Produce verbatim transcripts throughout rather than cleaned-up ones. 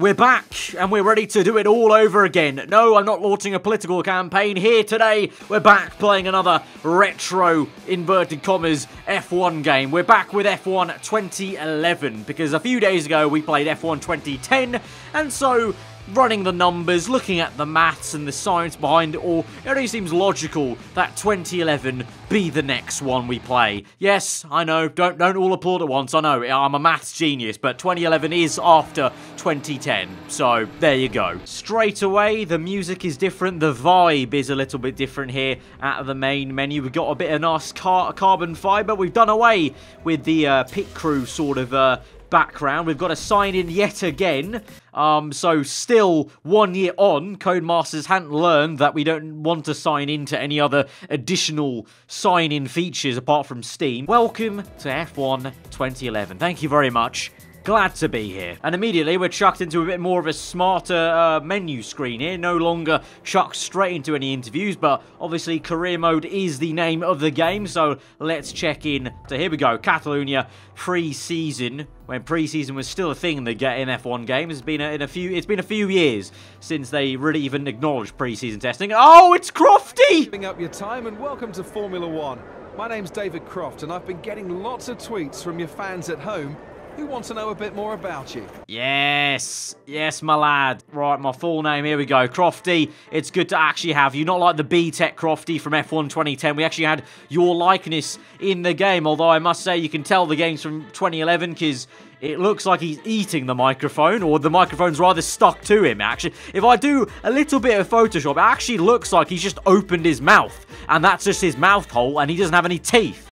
We're back, and we're ready to do it all over again. No, I'm not launching a political campaign here today. We're back playing another retro, inverted commas, F one game. We're back with F one twenty eleven, because a few days ago we played F one twenty ten, and so running the numbers, looking at the maths and the science behind it all, it only seems logical that twenty eleven be the next one we play. Yes, I know, don't don't all applaud at once, I know, I'm a maths genius, but twenty eleven is after twenty ten, so there you go. Straight away, the music is different, the vibe is a little bit different here out of the main menu. We've got a bit of nice car carbon fibre, we've done away with the uh, pit crew sort of uh, background. We've got a sign in yet again. Um, so still one year on, Codemasters hadn't learned that we don't want to sign into any other additional sign-in features apart from Steam. Welcome to F one twenty eleven. Thank you very much. Glad to be here. And immediately we're chucked into a bit more of a smarter uh, menu screen here. No longer chucked straight into any interviews, but obviously career mode is the name of the game. So let's check in. So here we go. Catalonia pre-season. When pre-season was still a thing in the in F one game, it's been a, in a few. It's been a few years since they really even acknowledged pre-season testing. Oh, it's Crofty! Giving up your time and welcome to Formula One. My name's David Croft, and I've been getting lots of tweets from your fans at home who want to know a bit more about you. Yes. Yes, my lad. Right, my full name. Here we go. Crofty, it's good to actually have you. Not like the B TEC Crofty from F one twenty ten. We actually had your likeness in the game. Although I must say you can tell the game's from twenty eleven because it looks like he's eating the microphone, or the microphone's rather stuck to him, actually. If I do a little bit of Photoshop, it actually looks like he's just opened his mouth. And that's just his mouth hole, and he doesn't have any teeth.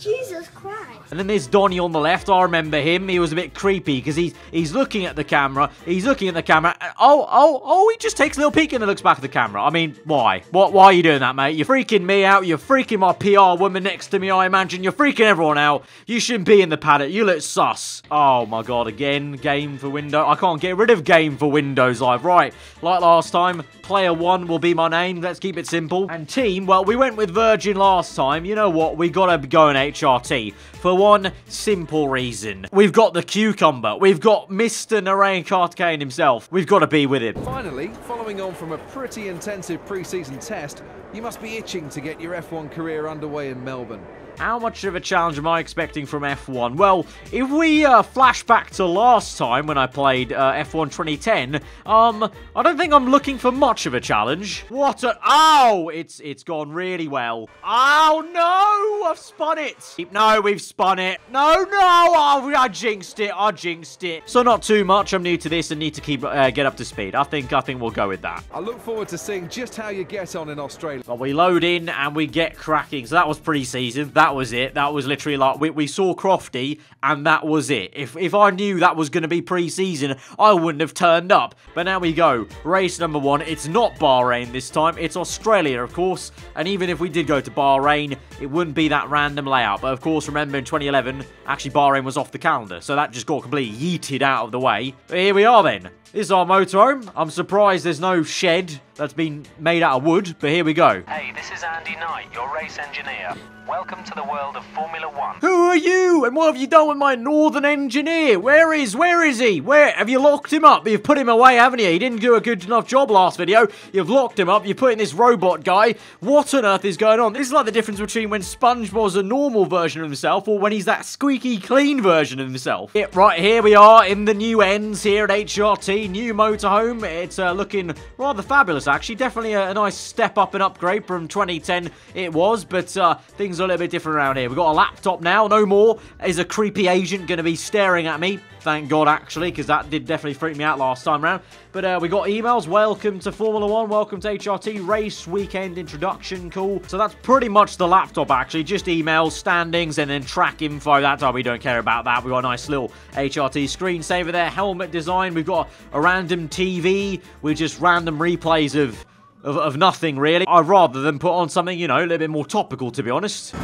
Jesus Christ. And then there's Donnie on the left. I remember him. He was a bit creepy because he's he's looking at the camera. He's looking at the camera. Oh, oh, oh, he just takes a little peek and then looks back at the camera. I mean, why? What? Why are you doing that, mate? You're freaking me out. You're freaking my P R woman next to me, I imagine. You're freaking everyone out. You shouldn't be in the paddock. You look sus. Oh, my God. Again, Game for Windows. I can't get rid of Game for Windows Live. Right. Like last time, Player One will be my name. Let's keep it simple. And team, well, we went with Virgin last time. You know what? We got to go in H R T for one simple reason. We've got the cucumber. We've got Mister Narain Karthikeyan himself. We've got to be with him. Finally, following on from a pretty intensive pre-season test, you must be itching to get your F one career underway in Melbourne. How much of a challenge am I expecting from F one? Well, if we uh, flash back to last time when I played uh, F one twenty ten, um, I don't think I'm looking for much of a challenge. What a... Oh! It's, it's gone really well. Oh, no! I've spun it! No, we've spun it. No, no! Oh, I jinxed it. I jinxed it. So not too much. I'm new to this and need to keep uh, get up to speed. I think, I think we'll go with that. I look forward to seeing just how you get on in Australia. Well, we load in and we get cracking. So that was pre-season. That That was it. That was literally like, we, we saw Crofty, and that was it. If, if I knew that was going to be pre-season, I wouldn't have turned up. But now we go. Race number one. It's not Bahrain this time. It's Australia, of course. And even if we did go to Bahrain, it wouldn't be that random layout. But of course, remember in twenty eleven, actually Bahrain was off the calendar. So that just got completely yeeted out of the way. But here we are then. This is our motorhome. I'm surprised there's no shed that's been made out of wood, but here we go. Hey, this is Andy Knight, your race engineer. Welcome to the world of Formula One. Who are you? And what have you done with my northern engineer? Where is, where is he? Where, have you locked him up? You've put him away, haven't you? He didn't do a good enough job last video. You've locked him up. You're putting this robot guy. What on earth is going on? This is like the difference between when Sponge was a normal version of himself or when he's that squeaky clean version of himself. Yeah, right, here we are in the new ends here at H R T. New motorhome. It's uh, looking rather fabulous, actually. Definitely a, a nice step up and upgrade from twenty ten it was, but uh, things are a little bit different around here. We've got a laptop now. No more is a creepy agent going to be staring at me. Thank God, actually, because that did definitely freak me out last time around. But uh, we got emails. Welcome to Formula One. Welcome to H R T. Race weekend introduction call. So that's pretty much the laptop, actually. Just emails, standings, and then track info. That time we don't care about that. We've got a nice little H R T screensaver there. Helmet design. We've got a random T V with just random replays of, of, of nothing, really. I'd rather than put on something, you know, a little bit more topical, to be honest.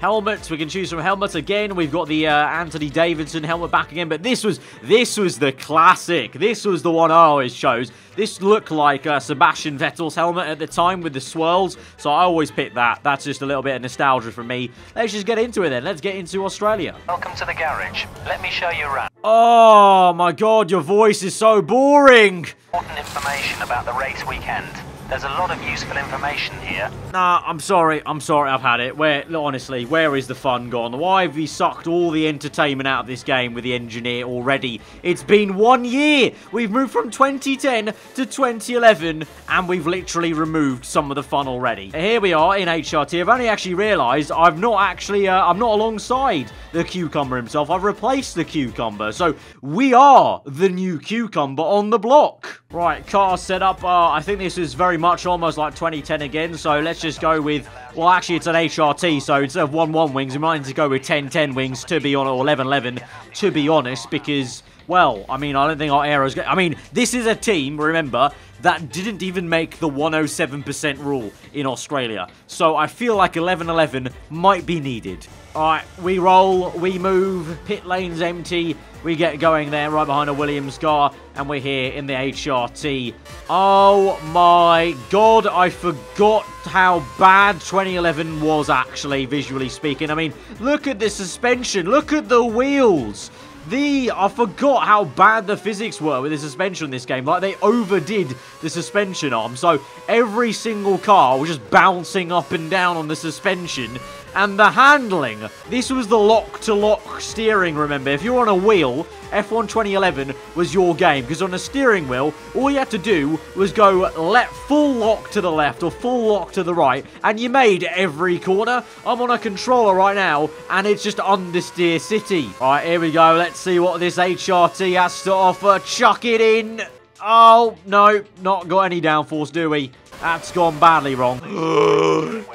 helmets. We can choose from helmets again. We've got the uh, Anthony Davidson helmet back again, but this was this was the classic. This was the one I always chose. This looked like uh, Sebastian Vettel's helmet at the time with the swirls, so I always picked that. That's just a little bit of nostalgia for me. Let's just get into it then. Let's get into Australia. Welcome to the garage. Let me show you around. Oh my god, your voice is so boring. Important information about the race weekend. There's a lot of useful information here. Nah, I'm sorry. I'm sorry I've had it. Where, honestly, where is the fun gone? Why have we sucked all the entertainment out of this game with the engineer already? It's been one year. We've moved from twenty ten to twenty eleven, and we've literally removed some of the fun already. Here we are in H R T. I've only actually realised I've not actually, uh, I'm not alongside the cucumber himself. I've replaced the cucumber. So we are the new cucumber on the block. Right, car setup. Uh, I think this is very much almost like twenty ten again, so let's just go with, well, actually it's an H R T, so instead of one one wings, we might need to go with ten ten wings, to be on, or eleven eleven, to be honest, because, well, I mean, I don't think our aero's good. I mean, this is a team, remember, that didn't even make the one oh seven percent rule in Australia, so I feel like eleven eleven might be needed. Alright, we roll, we move, pit lane's empty, we get going there right behind a Williams car, and we're here in the H R T. Oh my god, I forgot how bad twenty eleven was actually, visually speaking. I mean, look at the suspension, look at the wheels. The, I forgot how bad the physics were with the suspension in this game. Like, they overdid the suspension arm. So, every single car was just bouncing up and down on the suspension. And the handling. This was the lock-to-lock steering, remember. If you're on a wheel, F one twenty eleven was your game. Because on a steering wheel, all you had to do was go let full lock to the left or full lock to the right. And you made every corner. I'm on a controller right now, and it's just understeer city. Alright, here we go. Let's see what this H R T has to offer. Chuck it in. Oh, no. Not got any downforce, do we? That's gone badly wrong.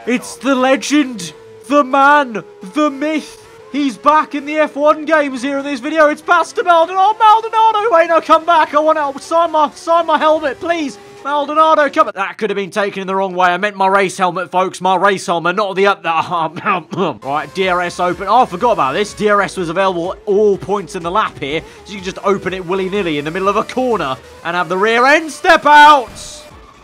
It's the legend. The man. The myth. He's back in the F one games here in this video. It's Pastor Maldonado. Maldonado, wait, no, come back. I want to sign my, sign my helmet, please. Maldonado, come on. That could have been taken in the wrong way. I meant my race helmet, folks. My race helmet, not the up there. Right, D R S open. Oh, I forgot about this. D R S was available at all points in the lap here. So you can just open it willy-nilly in the middle of a corner and have the rear end step out.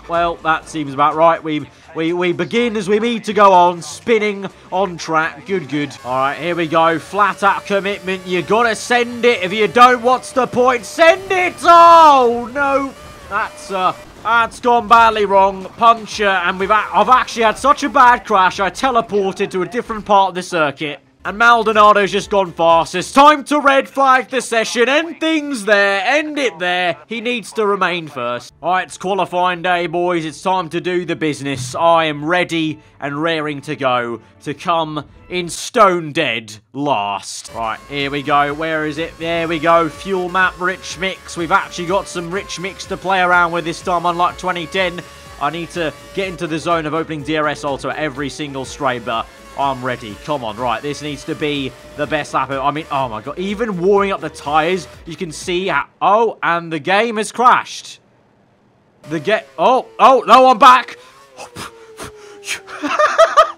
Well, that seems about right. We... We, we begin as we need to go on, spinning on track. Good, good. All right, here we go. Flat out commitment. You gotta send it. If you don't, what's the point? Send it! Oh, no. That's, uh, that's gone badly wrong. Puncture, and we've a I've actually had such a bad crash, I teleported to a different part of the circuit. And Maldonado's just gone fast. It's time to red flag the session. End things there. End it there. He needs to remain first. All right, it's qualifying day, boys. It's time to do the business. I am ready and raring to go to come in stone dead last. All right, here we go. Where is it? There we go. Fuel map, rich mix. We've actually got some rich mix to play around with this time, unlike twenty ten. I need to get into the zone of opening D R S also at every single straight bar. I'm ready. Come on, right. This needs to be the best lap. I mean, oh my god. Even warming up the tyres, you can see how... Oh, and the game has crashed. The get. Oh, oh, no, I'm back.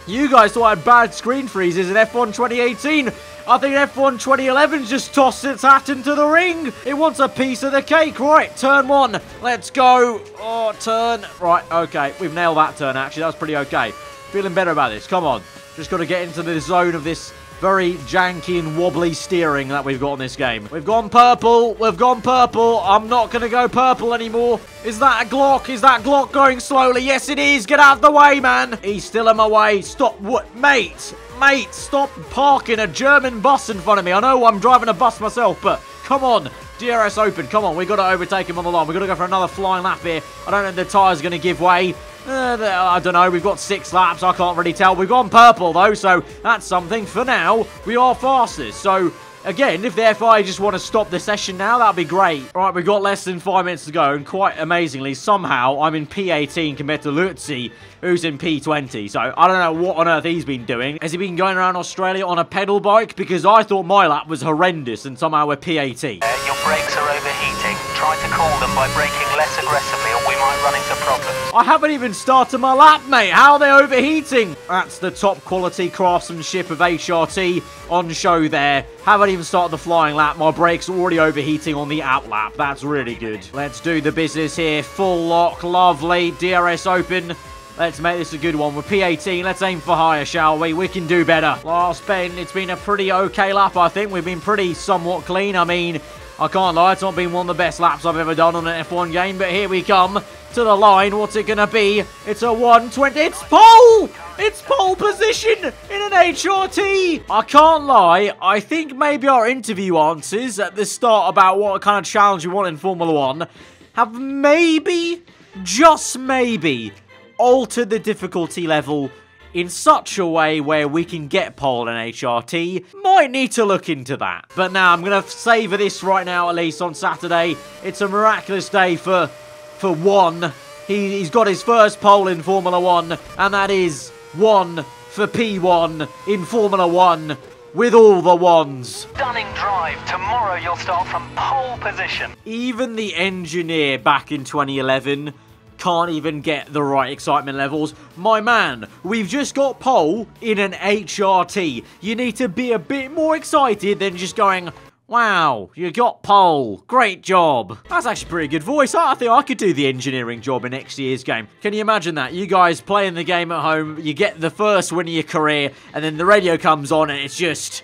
You guys thought I had bad screen freezes in F one twenty eighteen. I think F one twenty eleven's just tossed its hat into the ring. It wants a piece of the cake. Right, turn one. Let's go. Oh, turn. Right, okay. We've nailed that turn, actually. That was pretty okay. Feeling better about this. Come on. Just got to get into the zone of this very janky and wobbly steering that we've got in this game. We've gone purple. We've gone purple. I'm not going to go purple anymore. Is that a Glock? Is that Glock going slowly? Yes, it is. Get out of the way, man. He's still in my way. Stop. What? Mate. Mate, stop parking a German bus in front of me. I know I'm driving a bus myself, but come on. D R S open. Come on. We've got to overtake him on the line. We've got to go for another flying lap here. I don't know if the tyre's going to give way. Uh, I don't know, we've got six laps, I can't really tell. We've gone purple though, so that's something. For now, we are fastest. So, again, if the F I A just want to stop the session now, that'd be great. Alright, we've got less than five minutes to go, and quite amazingly, somehow, I'm in P eighteen compared to Lutzi, who's in P twenty. So, I don't know what on earth he's been doing. Has he been going around Australia on a pedal bike? Because I thought my lap was horrendous, and somehow we're P eighteen. Uh, your brakes are overheating. Try to cool them by braking less aggressively, or we might run into problems. I haven't even started my lap, mate. How are they overheating? That's the top quality craftsmanship of H R T on show there. Haven't even started the flying lap. My brake's already overheating on the out lap. That's really good. Let's do the business here. Full lock. Lovely. D R S open. Let's make this a good one. We're P eighteen. Let's aim for higher, shall we? We can do better. Last bend. It's been a pretty okay lap, I think. We've been pretty somewhat clean. I mean, I can't lie. It's not been one of the best laps I've ever done on an F one game. But here we come to the line. What's it going to be? It's a one twenty. It's pole! It's pole position in an H R T! I can't lie. I think maybe our interview answers at the start about what kind of challenge you want in Formula one have maybe, just maybe, alter the difficulty level in such a way where we can get pole in H R T. Might need to look into that. But now I'm going to savour this right now, at least on Saturday. It's a miraculous day for, for one. He, he's got his first pole in Formula one, and that is one for P one in Formula one. With all the ones. Stunning drive. Tomorrow you'll start from pole position. Even the engineer back in twenty eleven... can't even get the right excitement levels. My man, we've just got pole in an H R T. You need to be a bit more excited than just going, wow, you got pole. Great job. That's actually a pretty good voice. I think I could do the engineering job in next year's game. Can you imagine that? You guys playing the game at home, you get the first win of your career, and then the radio comes on and it's just,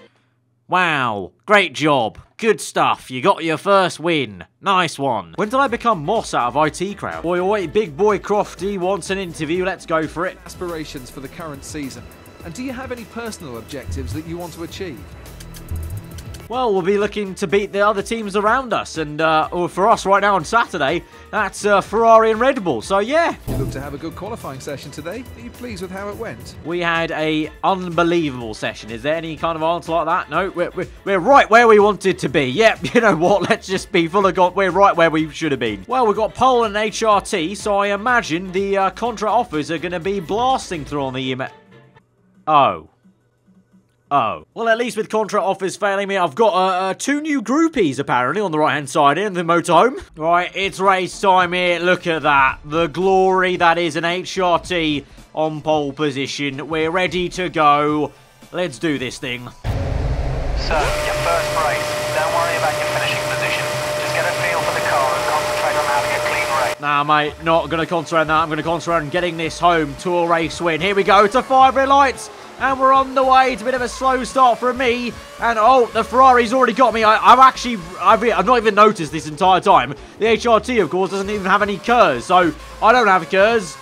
wow, great job. Good stuff. You got your first win. Nice one. When did I become Moss out of I T crowd? Boy, wait, big boy Crofty wants an interview. Let's go for it. Aspirations for the current season. And do you have any personal objectives that you want to achieve? Well, we'll be looking to beat the other teams around us. And uh, well, for us right now on Saturday, that's uh, Ferrari and Red Bull. So, yeah. You look to have a good qualifying session today. Are you pleased with how it went? We had a unbelievable session. Is there any kind of answer like that? No, we're, we're, we're right where we wanted to be. Yep, you know what? Let's just be full of God. We're right where we should have been. Well, we've got pole and H R T, so I imagine the uh, contract offers are going to be blasting through on the email. Oh. Oh. Well, at least with contract offers failing me, I've got uh, uh, two new groupies, apparently, on the right-hand side in the motorhome. Right, it's race time here. Look at that. The glory that is an H R T on pole position. We're ready to go. Let's do this thing. So, your first race. Don't worry about your finishing position. Just get a feel for the car and concentrate on having a clean race. Nah, mate. Not going to concentrate on that. I'm going to concentrate on getting this home to a race win. Here we go to five red lights. And we're on the way. It's a bit of a slow start from me. And, oh, the Ferrari's already got me. I, I've actually... I've, I've not even noticed this entire time. The H R T, of course, doesn't even have any KERS. So, I don't have KERS.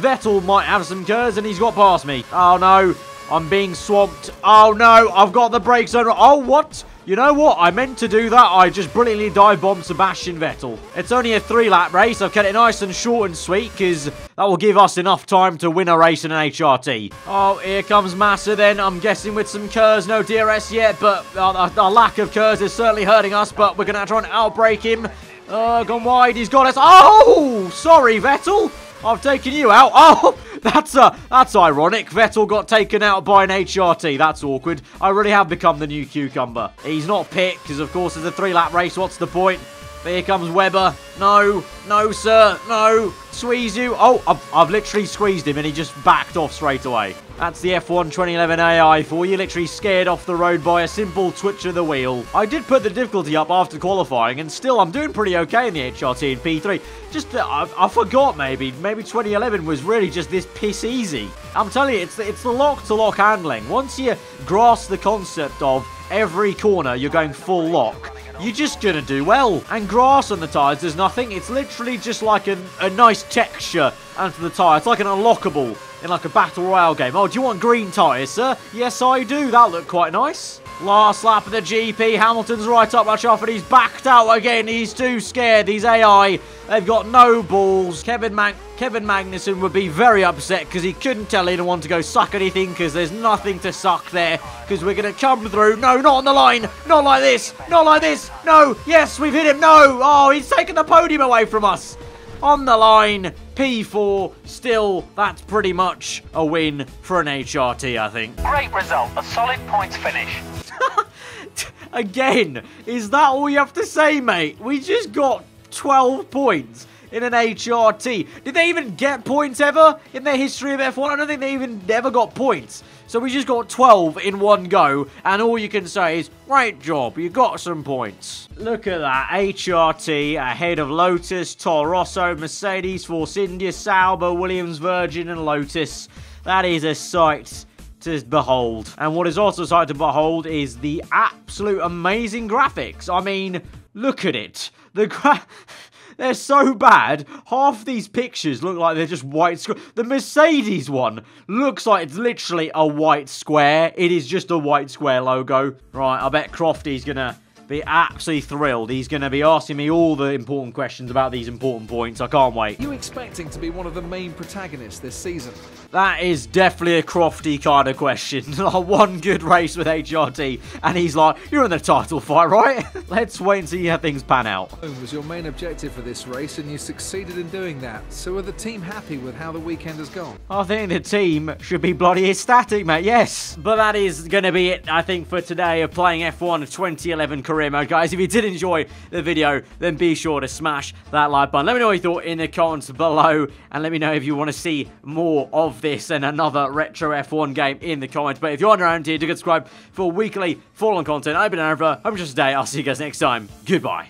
Vettel might have some KERS, and he's got past me. Oh, no. I'm being swamped. Oh, no. I've got the brakes on. Oh, what? You know what? I meant to do that. I just brilliantly dive-bombed Sebastian Vettel. It's only a three-lap race. I've kept it nice and short and sweet, because that will give us enough time to win a race in an H R T. Oh, here comes Massa then. I'm guessing with some KERS. No D R S yet, but our, our lack of KERS is certainly hurting us, but we're going to try and outbrake him. Uh, gone wide. He's got us. Oh! Sorry, Vettel. I've taken you out. Oh! That's uh, that's ironic. Vettel got taken out by an H R T. That's awkward. I really have become the new cucumber. He's not picked because, of course, it's a three-lap race. What's the point? But here comes Weber. No. No, sir. No. Squeeze you. Oh, I've, I've literally squeezed him and he just backed off straight away. That's the F one twenty eleven A I for you. Literally scared off the road by a simple twitch of the wheel. I did put the difficulty up after qualifying and still I'm doing pretty okay in the H R T and P three. Just, I, I forgot maybe. Maybe twenty eleven was really just this piss easy. I'm telling you, it's the, it's the lock-to-lock handling. Once you grasp the concept of every corner, you're going full lock. You're just going to do well. And grass on the tyres, there's nothing. It's literally just like a, a nice texture under the tyre. It's like an unlockable in like a Battle Royale game. Oh, do you want green tyres, sir? Yes, I do. That looked quite nice. Last lap of the G P. Hamilton's right up much off and he's backed out again. He's too scared. He's A I. They've got no balls. Kevin Mag Kevin Magnussen would be very upset because he couldn't tell anyone to go suck anything because there's nothing to suck there because we're going to come through. No, not on the line. Not like this. Not like this. No. Yes, we've hit him. No. Oh, he's taken the podium away from us. On the line. P four. Still, that's pretty much a win for an H R T, I think. Great result. A solid points finish. Again, is that all you have to say, mate? We just got twelve points in an H R T. Did they even get points ever in their history of F one? I don't think they even ever got points. So we just got twelve in one go, and all you can say is, great job, you got some points. Look at that, H R T ahead of Lotus, Toro Rosso, Mercedes, Force India, Sauber, Williams, Virgin, and Lotus. That is a sight to behold. And what is also a sight to behold is the absolute amazing graphics. I mean, look at it. The gra- They're so bad, half these pictures look like they're just white square. The Mercedes one looks like it's literally a white square. It is just a white square logo. Right, I bet Crofty's gonna be absolutely thrilled. He's gonna be asking me all the important questions about these important points. I can't wait. Are you expecting to be one of the main protagonists this season? That is definitely a Crofty kind of question. One good race with H R T, and he's like, you're in the title fight, right? Let's wait and see how things pan out. Home was your main objective for this race, and you succeeded in doing that. So are the team happy with how the weekend has gone? I think the team should be bloody ecstatic, mate, yes. But that is going to be it, I think, for today of playing F one twenty eleven Career Mode. Guys, if you did enjoy the video, then be sure to smash that like button. Let me know what you thought in the comments below, and let me know if you want to see more of this and another retro F one game in the comments. But if you're on your own tier, do subscribe for weekly full-on content. I've been Aaron. I'm just today. I'll see you guys next time. Goodbye.